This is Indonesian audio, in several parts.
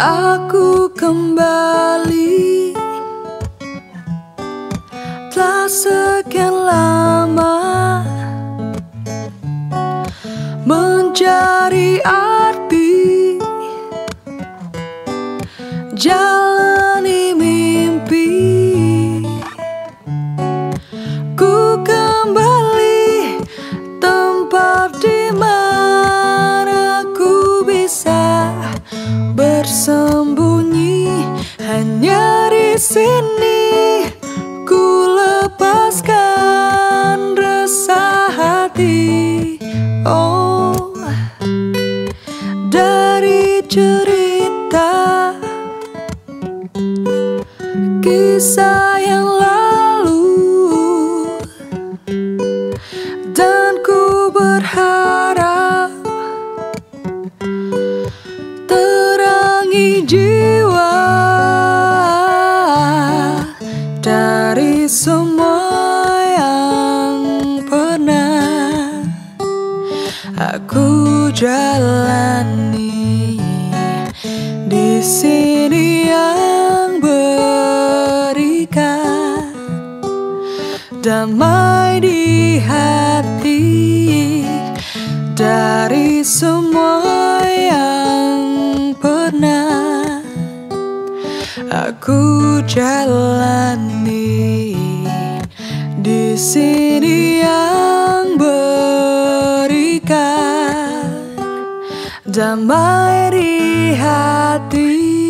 aku kembali. Telah sekian lama mencari arti, jalani mimpi. Ku kembali, tempat dimana ku bisa bersembunyi. Hanya di sini ku lepaskan resah hati. Oh, dari cerita kisah yang lalu, dan ku berharap terangi jiwa dari semua yang pernah aku jalani. Di sini yang berikan damai di hati dari semua yang pernah aku jalani. Di sini yang berikan damai di hati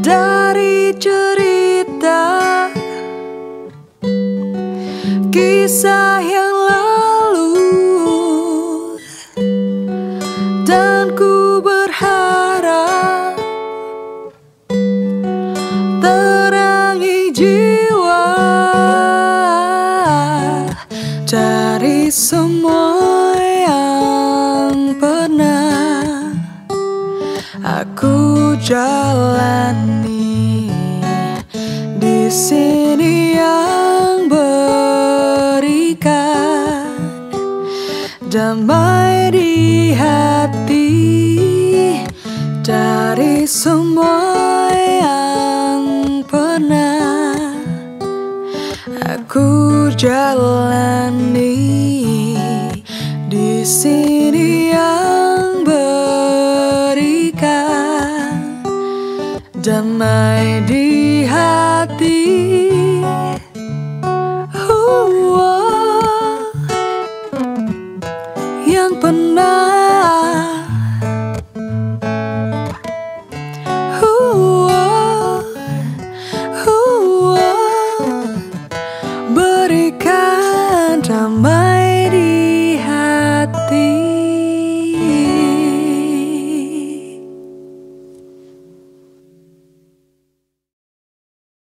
dari cerita kisah yang lalu, dan ku berharap terangi jiwa dari semua yang pernah aku jalani. Di sini yang berikan damai di hati dari semua yang pernah aku jalani. Di sini yang berikan damai di hati. Yang pernah berikan damai.